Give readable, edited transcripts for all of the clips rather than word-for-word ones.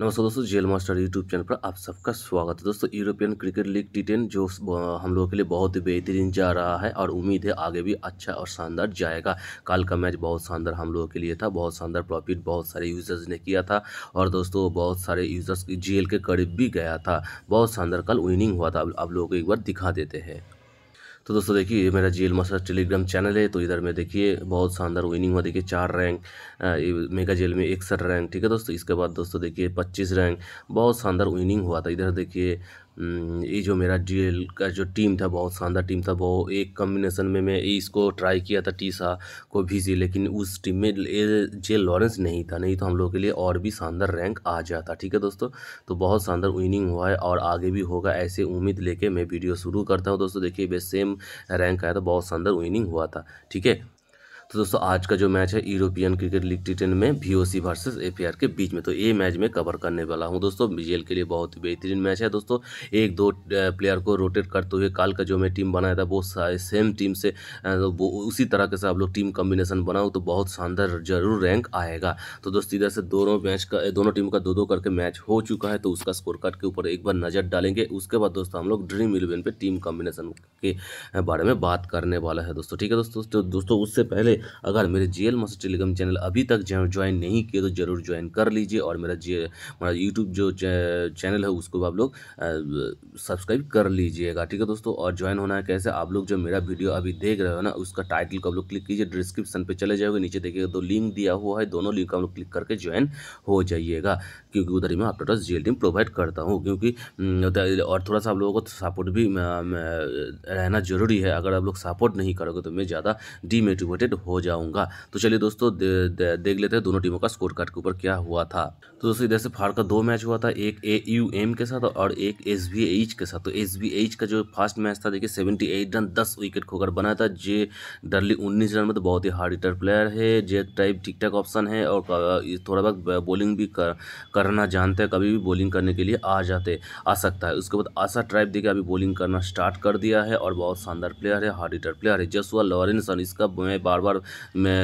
नमस्कार दोस्तों, jail master YouTube channel पर आप सबका स्वागत है। दोस्तों, यूरोपियन क्रिकेट लीग T10 जो हम लोगों के लिए बहुत ही बेहतरीन जा रहा है और उम्मीद है आगे भी अच्छा और शानदार जाएगा। कल का मैच बहुत शानदार हम लोगों के लिए था, बहुत शानदार प्रॉफिट बहुत सारे यूज़र्स ने किया था और दोस्तों बहुत सारे यूज़र्स GL के करीब भी गया था। बहुत शानदार कल विनिंग हुआ था। आप लोगों को एक बार दिखा देते हैं। तो दोस्तों देखिए, ये मेरा जीएल मास्टर टेलीग्राम चैनल है, तो इधर में देखिए बहुत शानदार विनिंग हुआ। देखिए 4 रैंक मेगा जेल में, 61 रैंक, ठीक है दोस्तों। इसके बाद दोस्तों देखिए 25 रैंक, बहुत शानदार विनिंग हुआ था। इधर देखिए ये जो मेरा जीएल का जो टीम था, बहुत शानदार टीम था। वो एक कम्बिनेशन में मैं इसको ट्राई किया था टीसा को भी जी, लेकिन उस टीम में जे लॉरेंस नहीं था, नहीं तो हम लोग के लिए और भी शानदार रैंक आ जाता, ठीक है दोस्तों। तो बहुत शानदार विनिंग हुआ है और आगे भी होगा, ऐसे उम्मीद लेके मैं वीडियो शुरू करता हूँ। दोस्तों देखिए बस सेम रैंक आया था, बहुत शानदार विनिंग हुआ था, ठीक है। तो दोस्तों आज का जो मैच है यूरोपियन क्रिकेट लीग T10 में VOC वर्सेस APR के बीच में, तो ये मैच में कवर करने वाला हूं। दोस्तों जेल के लिए बहुत ही बेहतरीन मैच है। दोस्तों एक दो प्लेयर को रोटेट करते हुए कल का जो मैं टीम बनाया था वो सेम टीम से उसी तरह के से आप लोग टीम कम्बिनेशन बनाओ तो बहुत शानदार जरूर रैंक आएगा। तो दोस्तों इधर से दोनों टीम का 2-2 करके मैच हो चुका है, तो उसका स्कोर कार्ड के ऊपर एक बार नज़र डालेंगे। उसके बाद दोस्तों हम लोग Dream 11 पर टीम कम्बिनेशन के बारे में बात करने वाला है दोस्तों, ठीक है दोस्तों। दोस्तों उससे पहले अगर मेरे जीएल मास्टर टेलीग्राम चैनल अभी तक ज्वाइन नहीं किए तो जरूर ज्वाइन कर लीजिए और मेरा यूट्यूब जो चैनल है उसको आप लोग सब्सक्राइब कर लीजिएगा, ठीक है दोस्तों। और ज्वाइन होना है कैसे, आप लोग जो मेरा वीडियो अभी देख रहे हो ना, उसका टाइटल को आप लोग क्लिक कीजिए, डिस्क्रिप्शन पे चले जाओगे, नीचे देखिएगा तो लिंक दिया हुआ है, दोनों लिंक आप लोग क्लिक करके ज्वाइन हो जाइएगा, क्योंकि उधर ही मैं आपके पास जीएल टीम प्रोवाइड करता हूँ। क्योंकि और थोड़ा सा आप लोगों को सपोर्ट भी रहना जरूरी है। अगर आप लोग सपोर्ट नहीं करोगे तो मैं ज़्यादा डीमोटिवेटेड हो जाऊंगा। तो चलिए दोस्तों देख लेते हैं दोनों टीमों का स्कोर कार्ड के ऊपर क्या हुआ था। तो दोस्तों इधर से फार का 2 मैच हुआ था, एक AUM के साथ और एक SBH के साथ। तो SBH का जो फर्स्ट मैच था देखिए 78 रन 10 विकेट खोकर बनाया था। J Darley 19 रन में, तो बहुत ही हार्ड हिटर प्लेयर है। J टाइप ठीक ठाक ऑप्शन है और थोड़ा बहुत बॉलिंग भी करना जानते हैं, कभी भी बॉलिंग करने के लिए आ सकता है। उसके बाद आशा ट्राइब देखिए अभी बॉलिंग करना स्टार्ट कर दिया है और बहुत शानदार प्लेयर है, हार्ड हिटर प्लेयर है। जस लॉरेंस, इसका मैं बार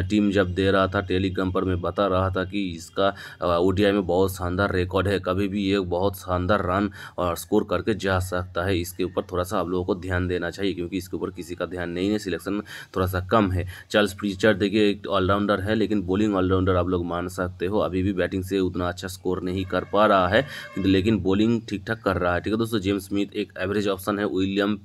टीम जब दे रहा था टेलीग्राम पर मैं बता रहा था कि इसका ODI में बहुत शानदार रिकॉर्ड है, कभी भी ये बहुत शानदार रन और स्कोर करके जा सकता है। इसके ऊपर थोड़ा सा आप लोगों को ध्यान देना चाहिए क्योंकि इसके ऊपर किसी का ध्यान नहीं है, सिलेक्शन थोड़ा सा कम है। चार्ल्स प्रीचर देखिए एक ऑलराउंडर है, लेकिन बॉलिंग ऑलराउंडर आप लोग मान सकते हो, अभी भी बैटिंग से उतना अच्छा स्कोर नहीं कर पा रहा है लेकिन बॉलिंग ठीक ठाक कर रहा है, ठीक है दोस्तों। जेम्स स्मिथ एक एवरेज ऑप्शन है। विलियम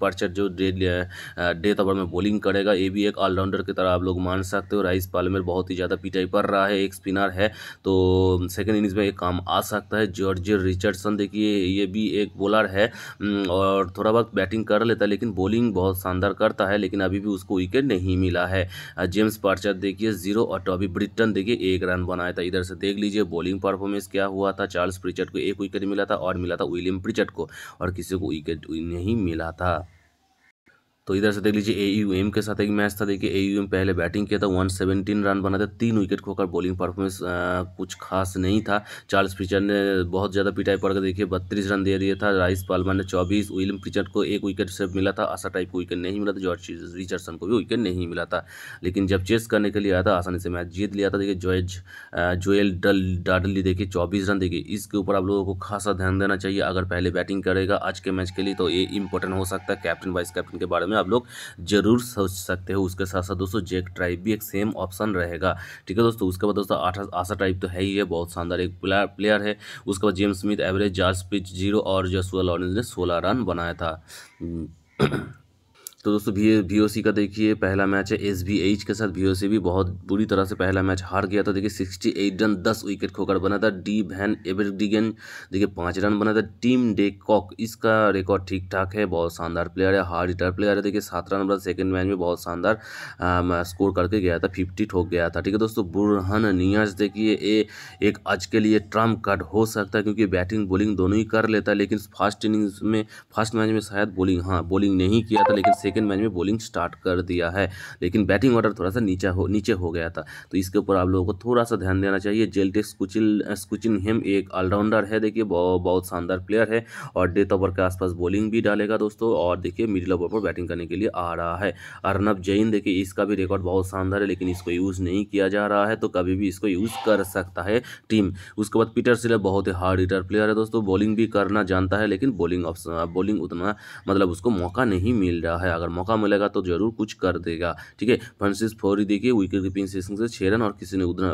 पार्चर जो डेथ ओवर में बॉलिंग करेगा, ये भी एक ऑलराउंडर की तरह आप लोग मान सकते हो। राइस पाल्मर बहुत ही ज़्यादा पिटाई पड़ रहा है, एक स्पिनर है, तो सेकेंड इनिंग्स में एक काम आ सकता है। जॉर्ज रिचर्डसन देखिए ये भी एक बॉलर है और थोड़ा बहुत बैटिंग कर लेता है लेकिन बॉलिंग बहुत शानदार करता है, लेकिन अभी भी उसको विकेट नहीं मिला है। जेम्स पार्चर्ड देखिए 0 और टॉबी ब्रिटन देखिए 1 रन बनाया था। इधर से देख लीजिए बॉलिंग परफॉर्मेंस क्या हुआ था। चार्ल्स प्रीचर को 1 विकेट मिला था और मिला था विलियम प्रीचर को, और किसी को विकेट नहीं मिला था। तो इधर से देख लीजिए AUM के साथ एक मैच था। देखिए AUM पहले बैटिंग किया था, 117 रन बना था, 3 विकेट खोकर। बॉलिंग परफॉर्मेंस कुछ खास नहीं था। चार्ल्स प्रीचर ने बहुत ज़्यादा पिटाई पड़ कर देखिए 32 रन दे दिया था। राइस पाल्मर ने 24, विलियम प्रीचर को 1 विकेट से मिला था, आशा टाइप को विकेट नहीं मिला था, जॉर्ज रिचर्डसन को भी विकेट नहीं मिला था, लेकिन जब चेस करने के लिए आया था आसानी से मैच जीत लिया था। देखिए जोएल डार्डली देखिए 24 रन, देखिए इसके ऊपर आप लोगों को खासा ध्यान देना चाहिए। अगर पहले बैटिंग करेगा आज के मैच के लिए तो ये इंपॉर्टेंट हो सकता है, कैप्टन वाइस कैप्टन के बारे में आप लोग जरूर सोच सकते हो। उसके साथ साथ दोस्तों जेक ट्राइब भी एक सेम ऑप्शन रहेगा, ठीक है दोस्तों। उसके बाद दोस्तों आशा ट्राइब तो है ही है, बहुत शानदार एक प्लेयर है। उसके बाद जेम्स स्मिथ एवरेज, जार्ज पिच 0 और जोसुआ लॉरेंस ने 16 रन बनाया था। तो दोस्तों VOC का देखिए पहला मैच है SBH के साथ। VOC भी बहुत बुरी तरह से पहला मैच हार गया था। देखिए 68 रन 10 विकेट खोकर बना था। D वैन एवरडिंगन देखिए 5 रन बना था। टीम डे कॉक, इसका रिकॉर्ड ठीक ठाक है, बहुत शानदार प्लेयर है, हार्ड हिटर प्लेयर है। देखिए 7 रन बना। सेकंड मैच में बहुत शानदार स्कोर करके गया था, 50 ठोक गया था, ठीक है दोस्तों। बुरहान नियाज देखिए एक आज के लिए ट्रम्प कार्ड हो सकता है क्योंकि बैटिंग बॉलिंग दोनों ही कर लेता है, लेकिन फर्स्ट मैच में शायद बॉलिंग नहीं किया था, लेकिन सेकेंड मैच में बॉलिंग स्टार्ट कर दिया है, लेकिन बैटिंग ऑर्डर थोड़ा सा नीचे हो गया था। तो इसके ऊपर आप लोगों को थोड़ा सा ध्यान देना चाहिए। जेल्टेस कुचिनहेम एक ऑलराउंडर है, देखिए बहुत शानदार प्लेयर है और डेथ ओवर के आसपास बॉलिंग भी डालेगा दोस्तों, और देखिए मिडिल ओवर पर बैटिंग करने के लिए आ रहा है। अर्नब जैन देखिए इसका भी रिकॉर्ड बहुत शानदार है, लेकिन इसको यूज़ नहीं किया जा रहा है, तो कभी भी इसको यूज़ कर सकता है टीम। उसके बाद पीटर सेलर बहुत ही हार्ड हिटर प्लेयर है दोस्तों, बॉलिंग भी करना जानता है, लेकिन बॉलिंग उतना मतलब उसको मौका नहीं मिल रहा है, अगर मौका मिलेगा तो जरूर कुछ कर देगा। ठीक है, फ्रांसिस फौरी देखिए विकेट कीपिंग सेशन से 6 रन और किसी ने उतना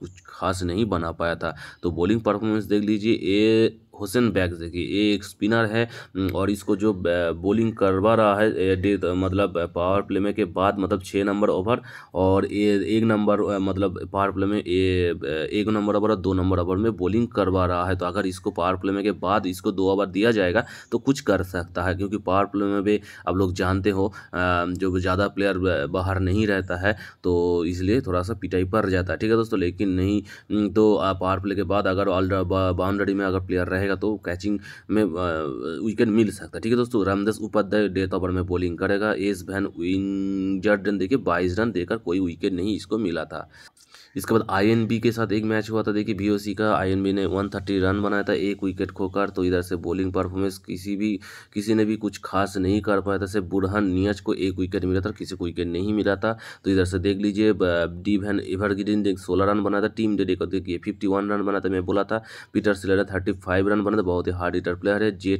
कुछ खास नहीं बना पाया था। तो बॉलिंग परफॉर्मेंस देख लीजिए। ए हुसैन बैग देखिए ये एक स्पिनर है और इसको जो बॉलिंग करवा रहा है मतलब पावर प्ले में के बाद मतलब 6 नंबर ओवर और एक नंबर मतलब पावर प्ले में एक नंबर ओवर और 2 नंबर ओवर में बॉलिंग करवा रहा है। तो अगर इसको पावर प्ले में के बाद इसको 2 ओवर दिया जाएगा तो कुछ कर सकता है, क्योंकि पावर प्ले में भी आप लोग जानते हो जो ज़्यादा प्लेयर बाहर नहीं रहता है तो इसलिए थोड़ा सा पिटाई पड़ जाता है। ठीक है दोस्तों, लेकिन नहीं तो पावर प्ले के बाद अगर ऑल बाउंड्री में अगर प्लेयर तो कैचिंग में विकेट मिल सकता है। ठीक है दोस्तों, रामदास उपाध्याय डेथ ओवर में बॉलिंग करेगा। एस भैन विंजर्डन देखिए 22 रन देकर कोई विकेट नहीं इसको मिला था। इसके बाद आईएनबी के साथ एक मैच हुआ था, देखिए वीओसी का। आईएनबी ने 130 रन बनाया था 1 विकेट खोकर। तो इधर से बॉलिंग परफॉर्मेंस किसी ने भी कुछ खास नहीं कर पाया था। सिर्फ बुरहान नियाज को 1 विकेट मिला था, किसी को विकेट नहीं मिला था। तो इधर से देख लीजिए, डी वैन एवरडिंग ने 16 रन बनाया था। टीम डे कॉक देखिए 51 रन बनाया था, मैं बोला था। पीटर सेलर ने 35 रन बनाया था, बहुत ही हार्ड हिटर प्लेयर है। जे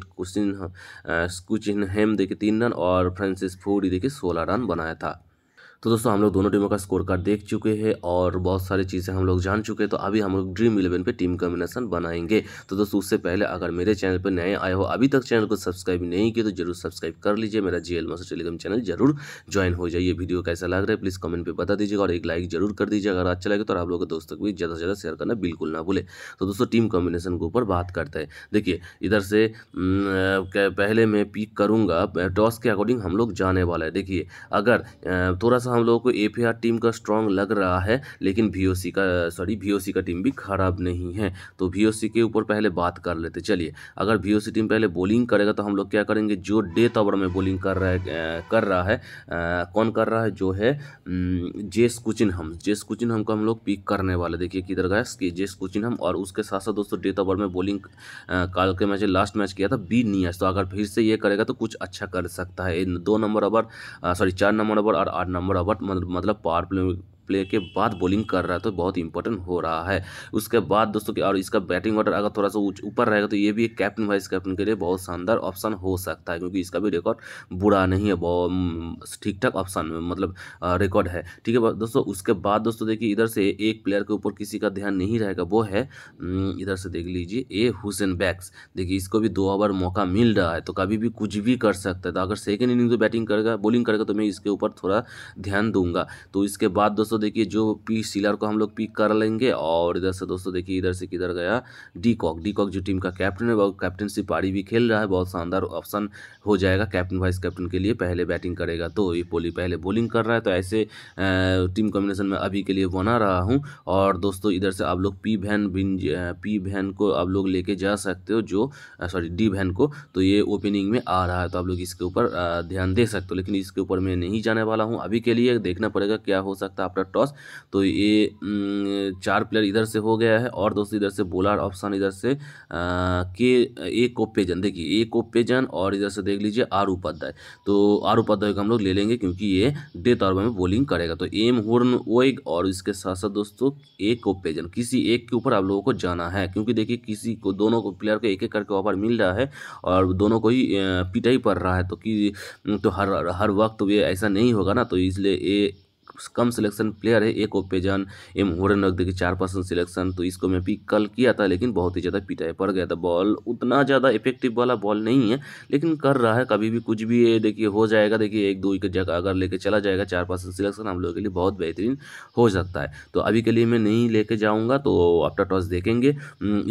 कुचिनहेम देखिए 3 रन और फ्रांसिस फौरी देखिए 16 रन बनाया था। तो दोस्तों हम लोग दोनों टीमों का स्कोर कार्ड देख चुके हैं और बहुत सारी चीज़ें हम लोग जान चुके हैं। तो अभी हम लोग ड्रीम 11 पे टीम कॉम्बिनेशन बनाएंगे। तो दोस्तों उससे पहले अगर मेरे चैनल पर नए आए हो, अभी तक चैनल को सब्सक्राइब नहीं किया तो जरूर सब्सक्राइब कर लीजिए। मेरा जीएल मास्टर टेलीग्राम चैनल जरूर ज्वाइन हो जाइए। वीडियो कैसा लग रहा है प्लीज़ कमेंट पर बता दीजिएगा और एक लाइक जरूर कर दीजिएगा अगर अच्छा लगे तो, और आप लोगों के दोस्तों को भी ज़्यादा से ज़्यादा शेयर करना बिल्कुल ना भूले। तो दोस्तों टीम कॉम्बिनेशन के ऊपर बात करते हैं। देखिए इधर से पहले मैं पिक करूँगा, टॉस के अकॉर्डिंग हम लोग जाने वाला है। देखिए अगर थोड़ा हम लोगों को एपीआर टीम का स्ट्रांग लग रहा है, लेकिन वीओसी का टीम भी खराब नहीं है। तो वीओसी के ऊपर पहले बात कर लेते। चलिए अगर वीओसी टीम पहले बॉलिंग करेगा तो हम लोग क्या करेंगे, जो डेथ ओवर में बॉलिंग कौन कर रहा है जो है जेस कुचिनहेम को हम लोग पिक करने वाले। देखिए किधर गया जेस कुचिनहेम, और उसके साथ साथ दोस्तों डेथ ओवर में बॉलिंग काल के मैच लास्ट मैच किया था बी नियाज। तो अगर फिर से ये करेगा तो कुछ अच्छा कर सकता है। 4 नंबर ओवर और 8 नंबर ओवर मतलब पावर प्ले के बाद बॉलिंग कर रहा है तो बहुत इंपॉर्टेंट हो रहा है। उसके बाद दोस्तों और इसका बैटिंग ऑर्डर अगर थोड़ा सा ऊपर रहेगा तो ये भी एक कैप्टन वाइस कैप्टन के लिए बहुत शानदार ऑप्शन हो सकता है, क्योंकि इसका भी रिकॉर्ड बुरा नहीं है, बहुत ठीक ठाक ऑप्शन मतलब रिकॉर्ड है। ठीक है दोस्तों, उसके बाद दोस्तों देखिए इधर से एक प्लेयर के ऊपर किसी का ध्यान नहीं रहेगा, वो है इधर से देख लीजिए ए हुसैन बैग। देखिए इसको भी 2 ओवर मौका मिल रहा है तो कभी भी कुछ भी कर सकता है। तो अगर सेकेंड इनिंग में बॉलिंग करेगा तो मैं इसके ऊपर थोड़ा ध्यान दूंगा। तो इसके बाद दोस्तों देखिए जो पी सीलर को हम लोग पिक कर लेंगे। और इधर से दोस्तों देखिए इधर से किधर गया डी कॉक जो टीम का कैप्टन है, वो कैप्टनशिप पारी भी खेल रहा है, बहुत शानदार ऑप्शन हो जाएगा कैप्टन वाइस कैप्टन के लिए। पहले बैटिंग करेगा तो ये पहले बॉलिंग कर रहा है, तो ऐसे टीम कॉम्बिनेशन में अभी के लिए बना रहा हूँ। और दोस्तों इधर से आप लोग पी वैन को आप लोग लेके जा सकते हो, जो सॉरी डी वैन को। तो ये ओपनिंग में आ रहा है तो आप लोग इसके ऊपर ध्यान दे सकते हो, लेकिन इसके ऊपर मैं नहीं जाने वाला हूँ अभी के लिए। देखना पड़ेगा क्या हो सकता है टॉस। तो ये 4 प्लेयर इधर से हो गया है। और दोस्तों इधर से बॉलर ऑप्शन इधर से एक ओपेजन और इधर से देख लीजिए आर उपाध्याय। तो आर उपाध्याय को हम लोग ले लेंगे क्योंकि ये डेथ ओवर में बॉलिंग करेगा। तो एम हॉर्न ओएग और इसके साथ साथ दोस्तों एक ओपेजन, किसी एक के ऊपर आप लोगों को जाना है, क्योंकि देखिए किसी को दोनों को प्लेयर को एक एक करके ओवर मिल रहा है और दोनों को ही पिटाई पड़ रहा है। तो हर वक्त तो ये ऐसा नहीं होगा ना, तो इसलिए कम सिलेक्शन प्लेयर है एक ओपेजन। एम होरन रख देखिए 4% सिलेक्शन। तो इसको मैं पिक कल किया था, लेकिन बहुत ही ज़्यादा पिटाई पड़ गया था। बॉल उतना ज़्यादा इफेक्टिव वाला बॉल नहीं है, लेकिन कर रहा है, कभी भी कुछ भी देखिए हो जाएगा। देखिए 1-2 विकेट जगह अगर लेके चला जाएगा, 4% सिलेक्शन हम लोगों के लिए बहुत बेहतरीन हो सकता है। तो अभी के लिए मैं नहीं लेके जाऊँगा, तो आफ्टर टॉस देखेंगे।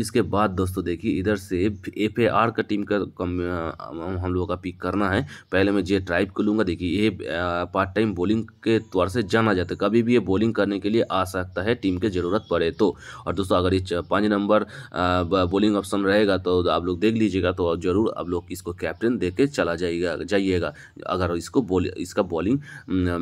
इसके बाद दोस्तों देखिए इधर से एफएआर का टीम का हम लोगों का पिक करना है। पहले मैं जे ट्राइब को लूँगा। देखिए ये पार्ट टाइम बॉलिंग के तौर से जाना जाता है, कभी भी ये बॉलिंग करने के लिए आ सकता है टीम के ज़रूरत पड़े तो। और दोस्तों अगर ये 5 नंबर बॉलिंग ऑप्शन रहेगा तो आप लोग देख लीजिएगा, तो ज़रूर आप लोग इसको कैप्टन दे के चला जाइएगा अगर इसको इसका बॉलिंग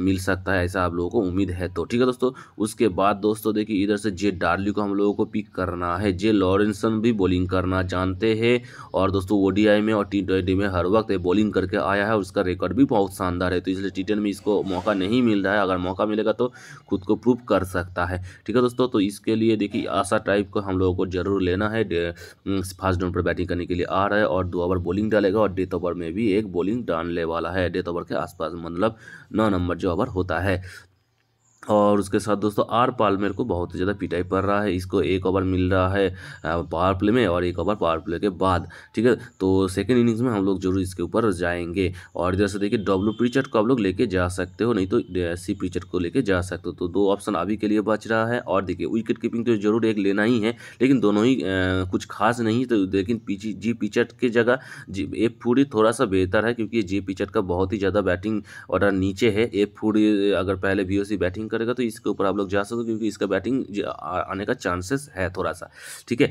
मिल सकता है, ऐसा आप लोगों को उम्मीद है तो। ठीक है दोस्तों, उसके बाद दोस्तों देखिए इधर से जे डार्ली को हम लोगों को पिक करना है, जे लॉरेंस भी बॉलिंग करना जानते हैं और दोस्तों ओडीआई में और टी20 में हर वक्त बॉलिंग करके आया है, उसका रिकॉर्ड भी बहुत शानदार है, तो इसलिए टी10 में इसको मौका नहीं मिल रहा है, अगर मौका मिलेगा तो खुद को प्रूव कर सकता है। ठीक है दोस्तों, तो इसके लिए देखिए आशा ट्राइब को हम लोगों को जरूर लेना है, फास्ट डाउन पर बैटिंग करने के लिए आ रहा है और 2 ओवर बॉलिंग डालेगा और डेथ ओवर में भी एक बॉलिंग डालने वाला है, डेथ ओवर के आसपास मतलब 9 नंबर जो ओवर होता है। और उसके साथ दोस्तों आर पालमेर को बहुत ही ज़्यादा पिटाई पड़ रहा है, इसको 1 ओवर मिल रहा है पावर प्ले में और 1 ओवर पावर प्ले के बाद। ठीक है, तो सेकंड इनिंग्स में हम लोग जरूर इसके ऊपर जाएंगे। और जैसे देखिए डब्ल्यू प्रीचर्ट को आप लोग लेके जा सकते हो, नहीं तो सी प्रीचर्ट को लेके जा सकते हो, तो 2 ऑप्शन अभी के लिए बच रहा है। और देखिए विकेट कीपिंग तो जरूर एक लेना ही है, लेकिन दोनों ही कुछ खास नहीं, तो लेकिन जी पिचर्ट की जगह ए फूरी थोड़ा सा बेहतर है, क्योंकि जी पिचर्ट का बहुत ही ज़्यादा बैटिंग ऑर्डर नीचे है। ए फूरी अगर पहले VOC बैटिंग करेगा तो इसके ऊपर आप लोग जा सको, क्योंकि इसका बैटिंग आने का चांसेस है थोड़ा सा। ठीक है,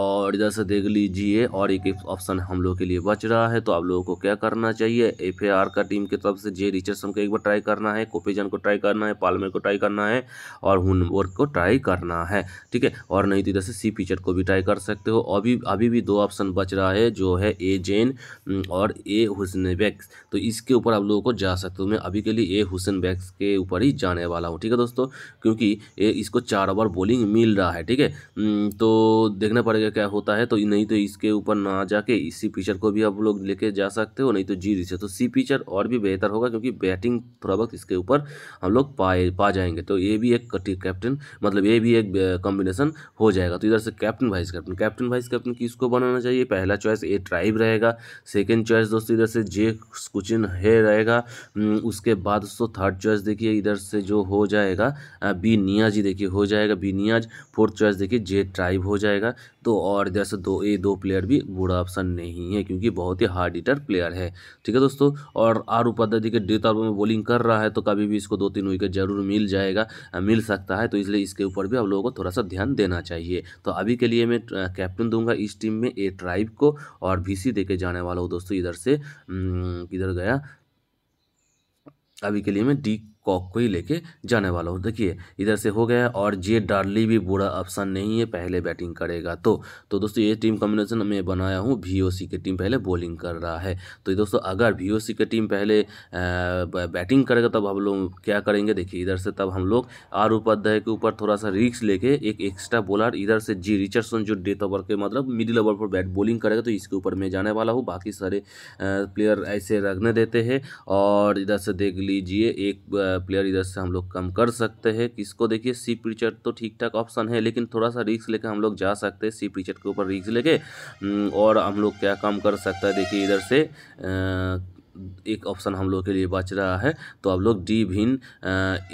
और इधर से देख लीजिए और एक ऑप्शन हम लोग के लिए बच रहा है, तो आप लोगों को क्या करना चाहिए, FAR का टीम की तरफ से जे रिचर्डसन को एक बार ट्राई करना है, कोपेजन को ट्राई करना है, पालमेर को ट्राई करना है और हुनवर्थ को ट्राई करना है। ठीक है, और नहीं तो इधर से सी पिचर को भी ट्राई कर सकते हो। अभी भी 2 ऑप्शन बच रहा है, जो है ए जैन और ए हुसैन बैग, तो इसके ऊपर आप लोगों को जा सकते हो। मैं अभी के लिए ए हुसैन बैग के ऊपर ही जाने वाला हूँ। ठीक है दोस्तों, क्योंकि इसको 4 ओवर बॉलिंग मिल रहा है। ठीक है, तो देखना पड़ेगा क्या होता है, तो नहीं तो इसके ऊपर ना जाके इसी पिचर को भी आप लोग लेके जा सकते हो, नहीं तो जी रिचर तो सी पिचर और भी बेहतर होगा, क्योंकि बैटिंग थोड़ा वक्त इसके ऊपर हम लोग पा जाएंगे, तो ये भी एक कैप्टन मतलब ये भी एक कॉम्बिनेशन हो जाएगा। तो इधर से कैप्टन वाइस कैप्टन किसको बनाना चाहिए, पहला चॉइस ए ट्राइब रहेगा, सेकेंड चॉइस दोस्तों इधर से जे कुचिनहे रहेगा, उसके बाद दोस्तों थर्ड चॉइस देखिए इधर से जो हो जाएगा बी नियाज ही देखिए हो जाएगा बी नियाज, फोर्थ चॉइस देखिए जे ट्राइब हो जाएगा। तो और जैसे ये दो प्लेयर भी बुरा ऑप्शन नहीं है, क्योंकि बहुत ही हार्ड हिटर प्लेयर है। ठीक है दोस्तों, और आर उपाध्याय देखिए डेथ ओवर में बॉलिंग कर रहा है, तो कभी भी इसको 2-3 विकेट जरूर मिल सकता है, तो इसलिए इसके ऊपर भी आप लोगों को थोड़ा सा ध्यान देना चाहिए। तो अभी के लिए मैं कैप्टन दूंगा इस टीम में ए ट्राइब को और VC देके जाने वाला हूँ दोस्तों। इधर से किधर गया, अभी के लिए मैं डी कॉक को ही लेके जाने वाला हूँ। देखिए इधर से हो गया, और जे डार्ली भी बुरा ऑप्शन नहीं है, पहले बैटिंग करेगा तो दोस्तों ये टीम कॉम्बिनेशन मैं बनाया हूँ। VOC की टीम पहले बॉलिंग कर रहा है, तो दोस्तों अगर VOC की टीम पहले बैटिंग करेगा तब हम लोग क्या करेंगे, देखिए इधर से तब हम लोग आर उपाध्याय के ऊपर थोड़ा सा रिस्क लेके एक एक्स्ट्रा बॉलर इधर से जी रिचर्डसन जो डेथ ओवर के मतलब मिडिल ओवर पर बैट बॉलिंग करेगा, तो इसके ऊपर मैं जाने वाला हूँ। बाकी सारे प्लेयर ऐसे रखने देते हैं। और इधर से देख लीजिए एक प्लेयर इधर से हम लोग कम कर सकते हैं, किसको देखिए सी पिचर तो ठीक ठाक ऑप्शन है, लेकिन थोड़ा सा रिस्क लेके हम लोग जा सकते हैं सी पिचर के ऊपर रिस्क लेके। और हम लोग क्या काम कर सकता है, देखिए इधर से एक ऑप्शन हम लोग के लिए बच रहा है, तो आप लोग डी वैन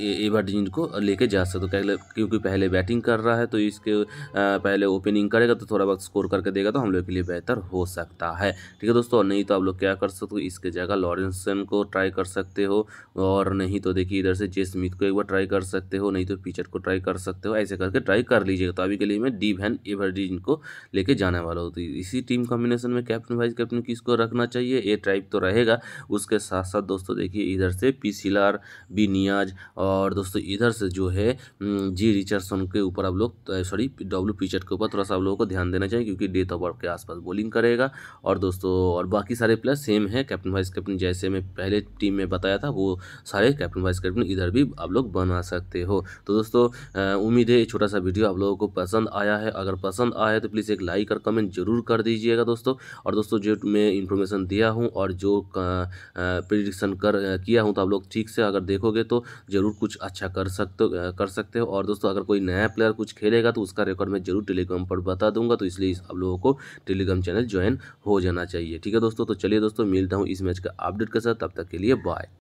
एवर्डिन को लेके जा सकते हो, क्योंकि पहले बैटिंग कर रहा है, तो इसके पहले ओपनिंग करेगा तो थोड़ा बहुत स्कोर करके देगा, तो हम लोग के लिए बेहतर हो सकता है। ठीक है दोस्तों, नहीं तो आप लोग क्या कर सकते हो, इसके जगह लॉरेंसन को ट्राई कर सकते हो, और नहीं तो देखिए इधर से जे स्मिथ को एक बार ट्राई कर सकते हो, नहीं तो पिचर को ट्राई कर सकते हो, ऐसे करके ट्राई कर लीजिएगा। तो अभी के लिए मैं डी वैन एवर्डिन को लेके जाने वाला हूँ। तो इसी टीम कॉम्बिनेशन में कैप्टन वाइस कैप्टन किसको रखना चाहिए, ए ट्राइब तो रहेगा, उसके साथ साथ दोस्तों देखिए इधर से पी सिलार, बी नियाज, और दोस्तों इधर से जो है जी रिचर्डसन के ऊपर आप लोग डब्ल्यू पिचर्ट के ऊपर थोड़ा सा आप लोगों को ध्यान देना चाहिए, क्योंकि डेथ ओवर के आसपास बॉलिंग करेगा। और दोस्तों और बाकी सारे प्लेयर सेम है, कैप्टन वाइस कैप्टन जैसे मैं पहले टीम में बताया था वो सारे कैप्टन वाइस कैप्टन इधर भी आप लोग बना सकते हो। तो दोस्तों उम्मीद है छोटा सा वीडियो आप लोगों को पसंद आया है, अगर पसंद आया तो प्लीज़ एक लाइक और कमेंट जरूर कर दीजिएगा दोस्तों। और दोस्तों जो मैं इंफॉर्मेशन दिया हूँ और जो प्रेडिक्शन किया हूं, तो आप लोग ठीक से अगर देखोगे तो जरूर कुछ अच्छा कर सकते हो। और दोस्तों अगर कोई नया प्लेयर कुछ खेलेगा तो उसका रिकॉर्ड मैं जरूर टेलीग्राम पर बता दूंगा, तो इसलिए आप लोगों को टेलीग्राम चैनल ज्वाइन हो जाना चाहिए। ठीक है दोस्तों, तो चलिए दोस्तों मिलता हूं इस मैच का अपडेट के साथ, तब तक के लिए बाय।